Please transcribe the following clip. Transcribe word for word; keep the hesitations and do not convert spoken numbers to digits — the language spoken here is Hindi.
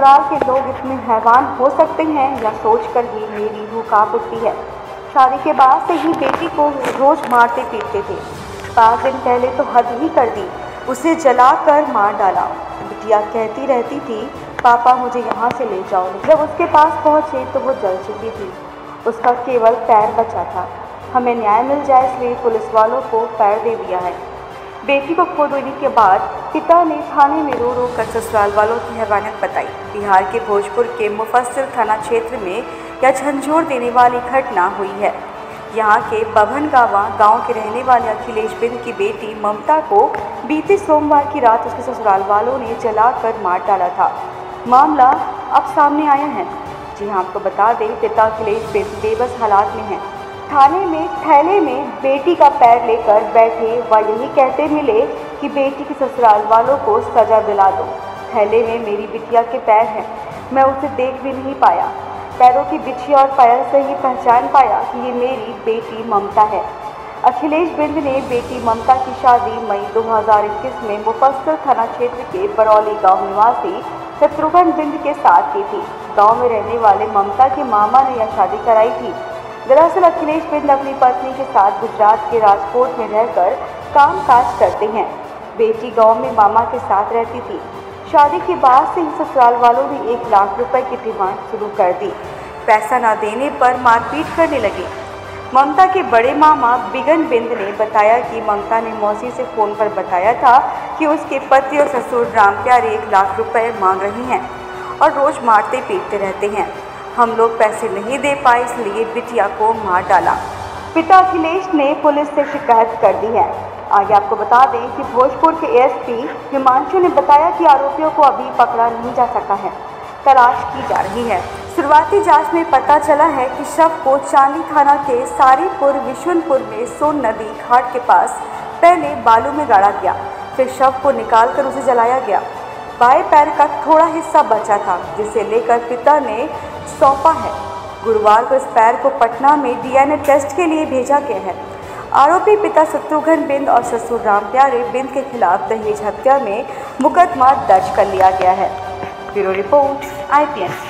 ससुराल के लोग इतने हैवान हो सकते हैं, या सोचकर ही मेरी रूह कांप उठती है। शादी के बाद से ही बेटी को रोज़ मारते पीटते थे। पाँच दिन पहले तो हद ही कर दी, उसे जलाकर मार डाला। बिटिया कहती रहती थी, पापा मुझे यहाँ से ले जाओ। जब उसके पास पहुँचे तो वो जल चुकी थी, उसका केवल पैर बचा था। हमें न्याय मिल जाए इसलिए पुलिस वालों को पैर दे दिया है। बेटी को खो देने के बाद पिता ने थाने में रो रो कर ससुराल वालों की हैवानियत बताई। बिहार के भोजपुर के मुफस्सिल थाना क्षेत्र में यह झंझोर देने वाली घटना हुई है। यहाँ के बभनगावा गांव के रहने वाले अखिलेश बिंद की बेटी ममता को बीते सोमवार की रात उसके ससुराल वालों ने जलाकर मार डाला था। मामला अब सामने आया है। जी हाँ, आपको बता दें, पिता अखिलेश बिंद बेबस हालात में हैं। थाने में थैले में बेटी का पैर लेकर बैठे व यही कहते मिले कि बेटी के ससुराल वालों को सज़ा दिला दो। थैले में मेरी बिटिया के पैर हैं, मैं उसे देख भी नहीं पाया। पैरों की बिछी और पैर से ही पहचान पाया कि ये मेरी बेटी ममता है। अखिलेश बिंद ने बेटी ममता की शादी मई दो हज़ार इक्कीस में मुफस्सिल थाना क्षेत्र के बरौली गाँव निवासी शत्रुघ्न बिंद के साथ की थी। गाँव में रहने वाले ममता के मामा ने यह शादी कराई थी। दरअसल अखिलेश बिंद अपनी पत्नी के साथ गुजरात के राजकोट में रहकर काम काज करते हैं। बेटी गांव में मामा के साथ रहती थी। शादी के बाद से ही ससुराल वालों ने एक लाख रुपए की डिमांड शुरू कर दी। पैसा ना देने पर मारपीट करने लगे। ममता के बड़े मामा बिगन बिंद ने बताया कि ममता ने मौसी से फ़ोन पर बताया था कि उसके पति और ससुर राम प्यारे एक लाख रुपये मांग रहे हैं और रोज़ मारते पीटते रहते हैं। हम लोग पैसे नहीं दे पाए इसलिए बिटिया को मार डाला। पिता अखिलेश ने पुलिस से शिकायत कर दी है। आगे आपको बता दें कि भोजपुर के एएसपी हिमांशु ने बताया कि आरोपियों को अभी पकड़ा नहीं जा सका है, तलाश की जा रही है। शुरुआती जांच में पता चला है कि शव को चांदी थाना के सारीपुर विश्वनपुर में सोन नदी घाट के पास पहले बालू में गाड़ा गया, फिर शव को निकाल कर उसे जलाया गया। बाएं पैर का थोड़ा हिस्सा बचा था जिसे लेकर पिता ने सौंपा है। गुरुवार को इस पैर को पटना में डीएनए टेस्ट के लिए भेजा गया है। आरोपी पिता शत्रुघ्न बिंद और ससुर राम प्यारे बिंद के खिलाफ दहेज हत्या में मुकदमा दर्ज कर लिया गया है। Bureau report I P N.